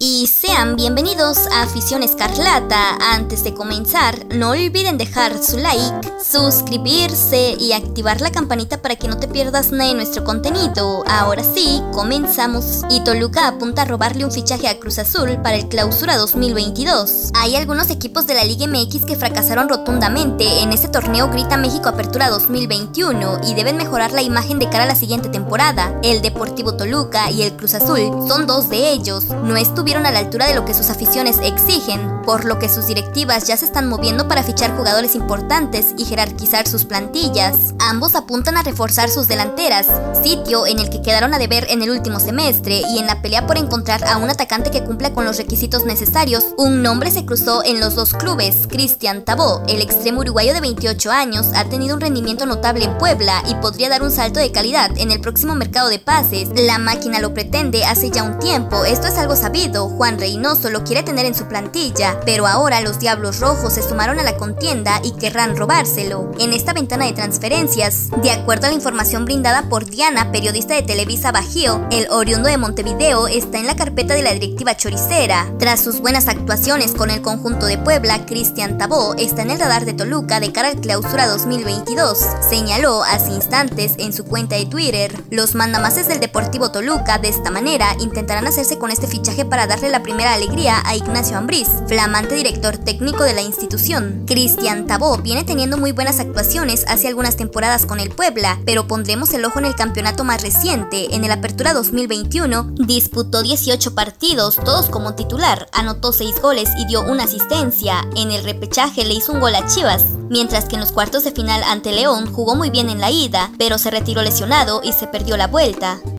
y sean bienvenidos a Afición Escarlata. Antes de comenzar, no olviden dejar su like, suscribirse y activar la campanita para que no te pierdas nada de nuestro contenido. Ahora sí, comenzamos. Y Toluca apunta a robarle un fichaje a Cruz Azul para el Clausura 2022. Hay algunos equipos de la Liga MX que fracasaron rotundamente en este torneo Grita México Apertura 2021 y deben mejorar la imagen de cara a la siguiente temporada. El Deportivo Toluca y el Cruz Azul son dos de ellos. No estuvieron a la altura de lo que sus aficiones exigen, por lo que sus directivas ya se están moviendo para fichar jugadores importantes y jerarquizar sus plantillas. Ambos apuntan a reforzar sus delanteras, sitio en el que quedaron a deber en el último semestre, y en la pelea por encontrar a un atacante que cumpla con los requisitos necesarios, un nombre se cruzó en los dos clubes: Cristian Tabó. El extremo uruguayo de 28 años ha tenido un rendimiento notable en Puebla y podría dar un salto de calidad en el próximo mercado de pases. La máquina lo pretende hace ya un tiempo, esto es algo sabido. Juan Reynoso lo quiere tener en su plantilla, pero ahora los Diablos Rojos se sumaron a la contienda y querrán robárselo. En esta ventana de transferencias, de acuerdo a la información brindada por Diana, periodista de Televisa Bajío, el oriundo de Montevideo está en la carpeta de la directiva choricera. Tras sus buenas actuaciones con el conjunto de Puebla, Cristian Tabó está en el radar de Toluca de cara al Clausura 2022, señaló hace instantes en su cuenta de Twitter. Los mandamases del Deportivo Toluca de esta manera intentarán hacerse con este fichaje para darle la primera alegría a Ignacio Ambriz, flamante director técnico de la institución. Cristian Tabó viene teniendo muy buenas actuaciones hace algunas temporadas con el Puebla, pero pondremos el ojo en el campeonato más reciente. En el Apertura 2021 disputó 18 partidos, todos como titular, anotó 6 goles y dio una asistencia. En el repechaje le hizo un gol a Chivas, mientras que en los cuartos de final ante León jugó muy bien en la ida, pero se retiró lesionado y se perdió la vuelta.